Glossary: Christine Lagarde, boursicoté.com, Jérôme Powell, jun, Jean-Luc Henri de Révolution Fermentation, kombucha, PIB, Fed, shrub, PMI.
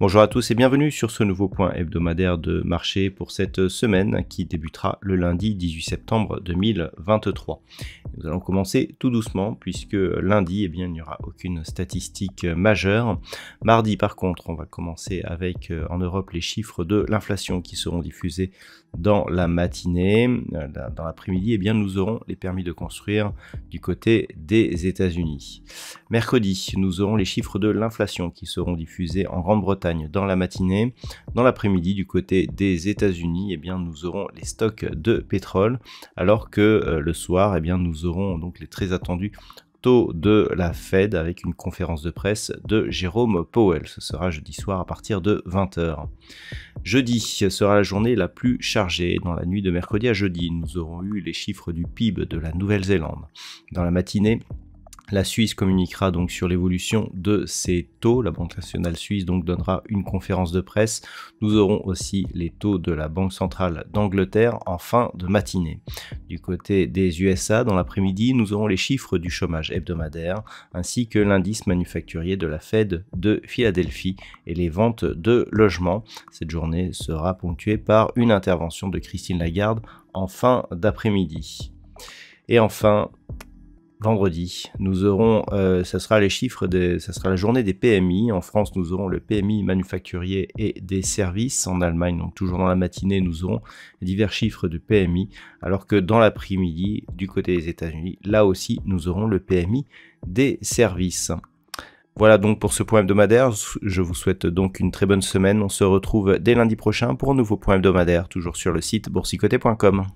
Bonjour à tous et bienvenue sur ce nouveau point hebdomadaire de marché pour cette semaine qui débutera le lundi 18 septembre 2023. Nous allons commencer tout doucement puisque lundi, eh bien, il n'y aura aucune statistique majeure. Mardi par contre, on va commencer avec en Europe les chiffres de l'inflation qui seront diffusés dans la matinée. Dans l'après-midi, eh bien, nous aurons les permis de construire du côté des États-Unis. Mercredi, nous aurons les chiffres de l'inflation qui seront diffusés en Grande-Bretagne dans la matinée. Dans l'après-midi, du côté des États-Unis, eh bien, nous aurons les stocks de pétrole, alors que le soir, eh bien, nous aurons donc les très attendus taux de la Fed avec une conférence de presse de Jérôme Powell. Ce sera jeudi soir à partir de 20 h. Jeudi sera la journée la plus chargée. Dans la nuit de mercredi à jeudi, nous aurons eu les chiffres du PIB de la Nouvelle-Zélande. Dans la matinée, la Suisse communiquera donc sur l'évolution de ses taux. La Banque nationale suisse donc donnera une conférence de presse. Nous aurons aussi les taux de la Banque centrale d'Angleterre en fin de matinée. Du côté des USA, dans l'après-midi, nous aurons les chiffres du chômage hebdomadaire ainsi que l'indice manufacturier de la Fed de Philadelphie et les ventes de logements. Cette journée sera ponctuée par une intervention de Christine Lagarde en fin d'après-midi. Et enfin, vendredi, nous aurons, ça sera la journée des PMI. En France, nous aurons le PMI manufacturier et des services. En Allemagne, donc toujours dans la matinée, nous aurons divers chiffres de PMI. Alors que dans l'après-midi, du côté des États-Unis, là aussi, nous aurons le PMI des services. Voilà donc pour ce point hebdomadaire. Je vous souhaite donc une très bonne semaine. On se retrouve dès lundi prochain pour un nouveau point hebdomadaire, toujours sur le site boursicoté.com.